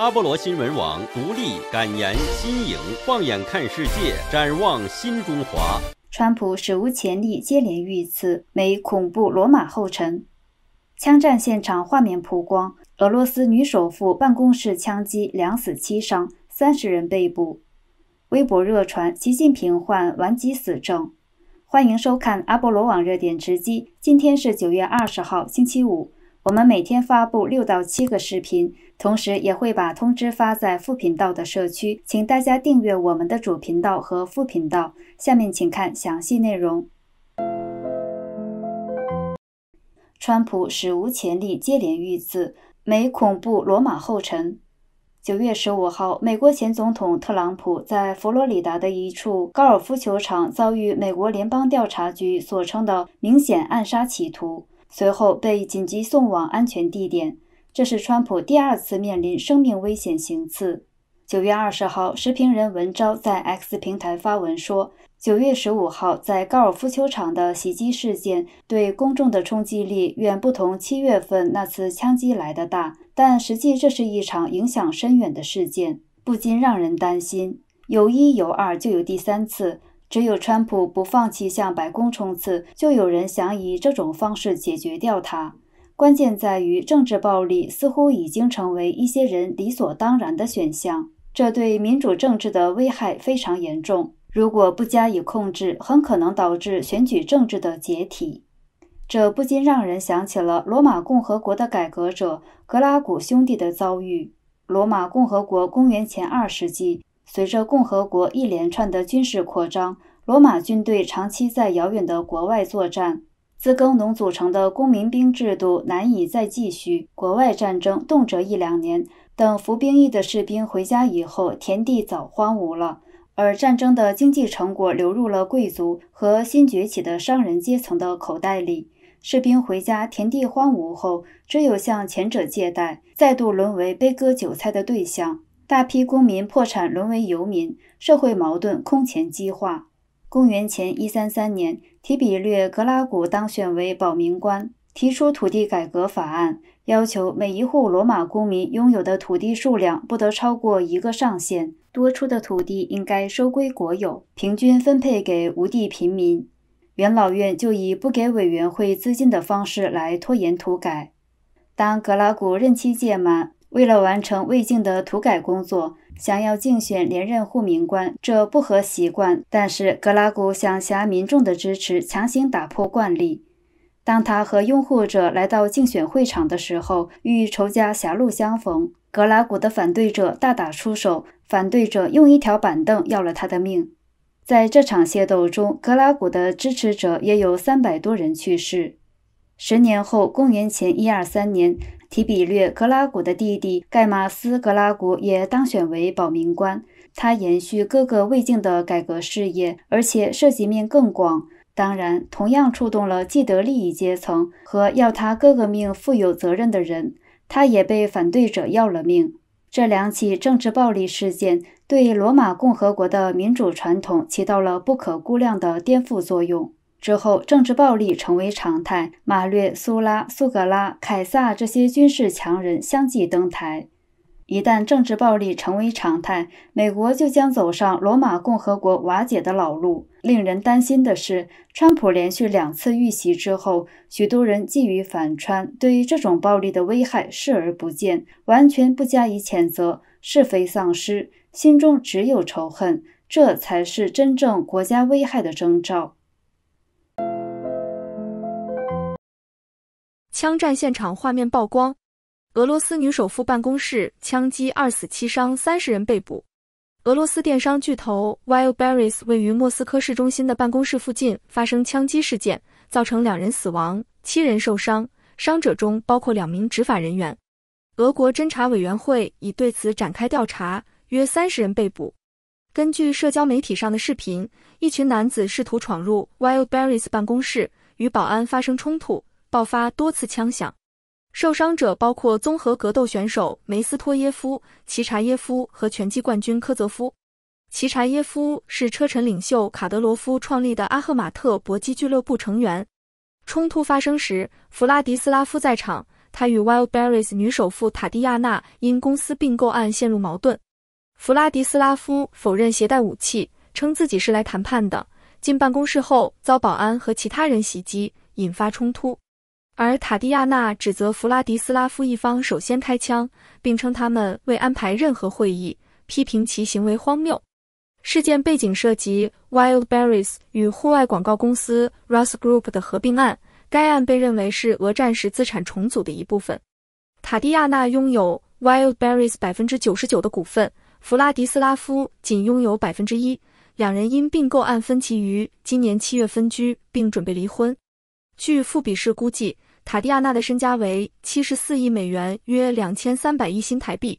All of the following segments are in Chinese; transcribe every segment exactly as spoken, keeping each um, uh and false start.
阿波罗新闻网独立、敢言、新颖，放眼看世界，展望新中华。川普史无前例接连遇刺，美恐怖罗马后尘。枪战现场画面曝光，俄罗斯女首富办公室枪击，两死七伤，三十人被捕。微博热传习近平患顽疾死症。欢迎收看阿波罗网热点直击，今天是九月二十号，星期五。 我们每天发布六到七个视频，同时也会把通知发在副频道的社区，请大家订阅我们的主频道和副频道。下面请看详细内容。川普史无前例接连遇刺，美恐怖罗马后尘。 九月十五号，美国前总统特朗普在佛罗里达的一处高尔夫球场遭遇美国联邦调查局所称的明显暗杀企图。 随后被紧急送往安全地点。这是川普第二次面临生命危险行刺。九月二十号，时评人文昭在 X 平台发文说， 九月十五号在高尔夫球场的袭击事件对公众的冲击力远不同七月份那次枪击来得大，但实际这是一场影响深远的事件，不禁让人担心。有一有二就有第三次。 只有川普不放弃向白宫冲刺，就有人想以这种方式解决掉他。关键在于，政治暴力似乎已经成为一些人理所当然的选项，这对民主政治的危害非常严重。如果不加以控制，很可能导致选举政治的解体。这不禁让人想起了罗马共和国的改革者格拉古兄弟的遭遇。罗马共和国公元前二世纪。 随着共和国一连串的军事扩张，罗马军队长期在遥远的国外作战，自耕农组成的公民兵制度难以再继续，国外战争动辄一两年。等服兵役的士兵回家以后，田地早荒芜了，而战争的经济成果流入了贵族和新崛起的商人阶层的口袋里。士兵回家，田地荒芜后，只有向前者借贷，再度沦为被割韭菜的对象。 大批公民破产，沦为游民，社会矛盾空前激化。公元前一三三年，提比略·格拉古当选为保民官，提出土地改革法案，要求每一户罗马公民拥有的土地数量不得超过一个上限，多出的土地应该收归国有，平均分配给无地贫民。元老院就以不给委员会资金的方式来拖延土改。当格拉古任期届满。 为了完成未竟的土改工作，想要竞选连任护民官，这不合习惯。但是格拉古想挟民众的支持，强行打破惯例。当他和拥护者来到竞选会场的时候，与仇家狭路相逢。格拉古的反对者大打出手，反对者用一条板凳要了他的命。在这场械斗中，格拉古的支持者也有三百多人去世。十年后，公元前一二三年。 提比略·格拉古的弟弟盖马斯·格拉古也当选为保民官。他延续哥哥未竟的改革事业，而且涉及面更广。当然，同样触动了既得利益阶层和要他哥哥命负有责任的人。他也被反对者要了命。这两起政治暴力事件对罗马共和国的民主传统起到了不可估量的颠覆作用。 之后，政治暴力成为常态。马略、苏拉、苏格拉、凯撒这些军事强人相继登台。一旦政治暴力成为常态，美国就将走上罗马共和国瓦解的老路。令人担心的是，川普连续两次遇袭之后，许多人寄予反川，对于这种暴力的危害视而不见，完全不加以谴责，是非丧失，心中只有仇恨，这才是真正国家危害的征兆。 枪战现场画面曝光，俄罗斯女首富办公室枪击，二死七伤，三十人被捕。俄罗斯电商巨头 Wildberries 位于莫斯科市中心的办公室附近发生枪击事件，造成两人死亡，七人受伤，伤者中包括两名执法人员。俄国侦查委员会已对此展开调查，约三十人被捕。根据社交媒体上的视频，一群男子试图闯入 Wildberries 办公室，与保安发生冲突。 爆发多次枪响，受伤者包括综合格斗选手梅斯托耶夫、齐查耶夫和拳击冠军科泽夫。齐查耶夫是车臣领袖卡德罗夫创立的阿赫马特搏击俱乐部成员。冲突发生时，弗拉迪斯拉夫在场，他与 Wildberries 女首富塔蒂亚娜因公司并购案陷入矛盾。弗拉迪斯拉夫否认携带武器，称自己是来谈判的。进办公室后，遭保安和其他人袭击，引发冲突。而塔蒂亚娜指责弗拉迪斯拉夫一方首先开枪，并称他们未安排任何会议，批评其行为荒谬。事件背景涉及 Wildberries 与户外广告公司 Russ Group 的合并案。 该案被认为是俄战时资产重组的一部分。塔蒂亚娜拥有 Wildberries 百分之九十九 的股份，弗拉迪斯拉夫仅拥有 百分之一。两人因并购案分歧于今年七月分居，并准备离婚。据富比士估计，塔蒂亚娜的身家为七十四亿美元，约 两千三百亿新台币。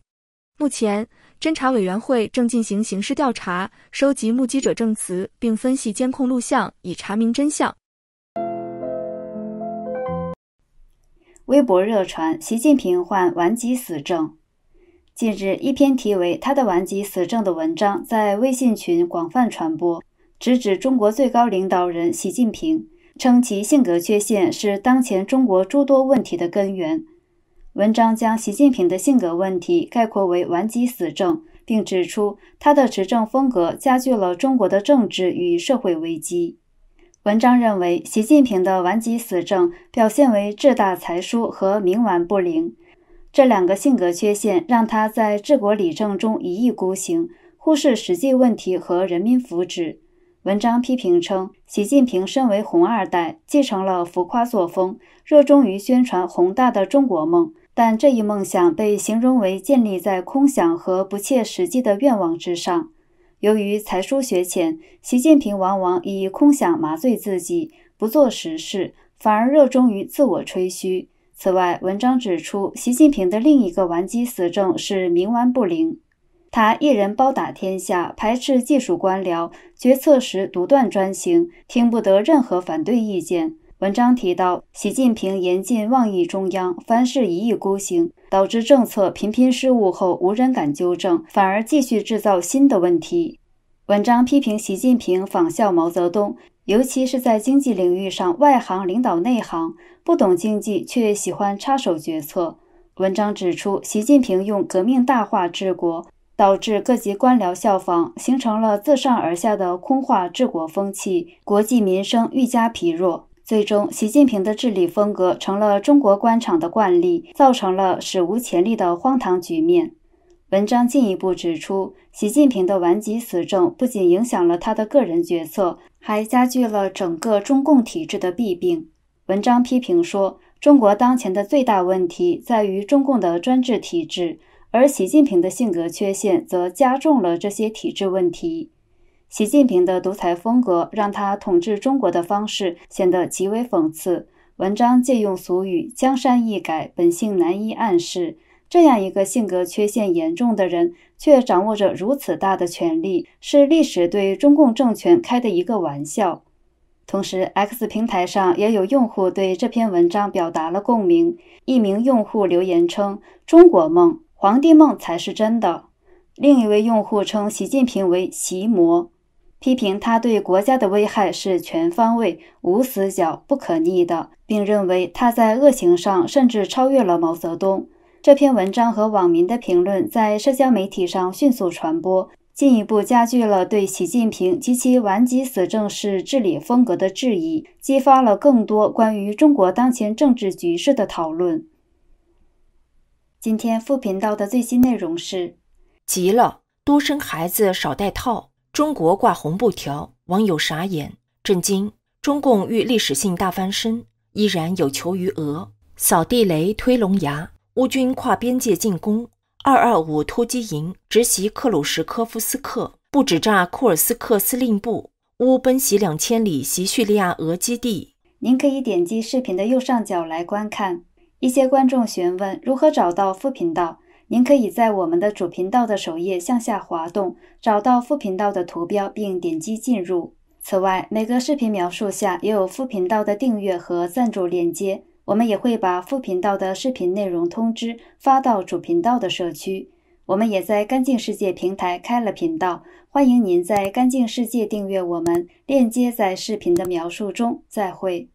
目前，侦查委员会正进行刑事调查，收集目击者证词，并分析监控录像，以查明真相。 微博热传习近平患顽疾死症。近日，一篇题为“他的顽疾死症”的文章在微信群广泛传播，直指中国最高领导人习近平，称其性格缺陷是当前中国诸多问题的根源。文章将习近平的性格问题概括为“顽疾死症”，并指出他的执政风格加剧了中国的政治与社会危机。 文章认为，习近平的顽疾死症表现为志大才疏和冥顽不灵，这两个性格缺陷让他在治国理政中一意孤行，忽视实际问题和人民福祉。文章批评称，习近平身为“红二代”，继承了浮夸作风，热衷于宣传宏大的中国梦，但这一梦想被形容为建立在空想和不切实际的愿望之上。 由于才疏学浅，习近平往往以空想麻醉自己，不做实事，反而热衷于自我吹嘘。此外，文章指出，习近平的另一个顽疾死症是冥顽不灵。他一人包打天下，排斥技术官僚，决策时独断专行，听不得任何反对意见。文章提到，习近平严禁妄议中央，凡事一意孤行。 导致政策频频失误后，无人敢纠正，反而继续制造新的问题。文章批评习近平仿效毛泽东，尤其是在经济领域上，外行领导内行，不懂经济却喜欢插手决策。文章指出，习近平用革命大话治国，导致各级官僚效仿，形成了自上而下的空话治国风气，国计民生愈加疲弱。 最终，习近平的治理风格成了中国官场的惯例，造成了史无前例的荒唐局面。文章进一步指出，习近平的顽疾死症不仅影响了他的个人决策，还加剧了整个中共体制的弊病。文章批评说，中国当前的最大问题在于中共的专制体制，而习近平的性格缺陷则加重了这些体制问题。 习近平的独裁风格让他统治中国的方式显得极为讽刺。文章借用俗语“江山易改，本性难移”暗示，这样一个性格缺陷严重的人，却掌握着如此大的权力，是历史对中共政权开的一个玩笑。同时 ，X 平台上也有用户对这篇文章表达了共鸣。一名用户留言称：“中国梦，皇帝梦才是真的。”另一位用户称习近平为“习魔”。 批评他对国家的危害是全方位、无死角、不可逆的，并认为他在恶行上甚至超越了毛泽东。这篇文章和网民的评论在社交媒体上迅速传播，进一步加剧了对习近平及其顽疾死症式治理风格的质疑，激发了更多关于中国当前政治局势的讨论。今天副频道的最新内容是：急了，多生孩子少戴套。 中国挂红布条，网友傻眼震惊。中共遇历史性大翻身，依然有求于俄。扫地雷推龙牙，乌军跨边界进攻。二二五突击营直袭克鲁什科夫斯克，不止炸库尔斯克司令部。乌奔袭两千里袭叙利亚俄基地。您可以点击视频的右上角来观看。一些观众询问如何找到副频道。 您可以在我们的主频道的首页向下滑动，找到副频道的图标，并点击进入。此外，每个视频描述下也有副频道的订阅和赞助链接。我们也会把副频道的视频内容通知发到主频道的社区。我们也在干净世界平台开了频道，欢迎您在干净世界订阅我们。链接在视频的描述中。再会。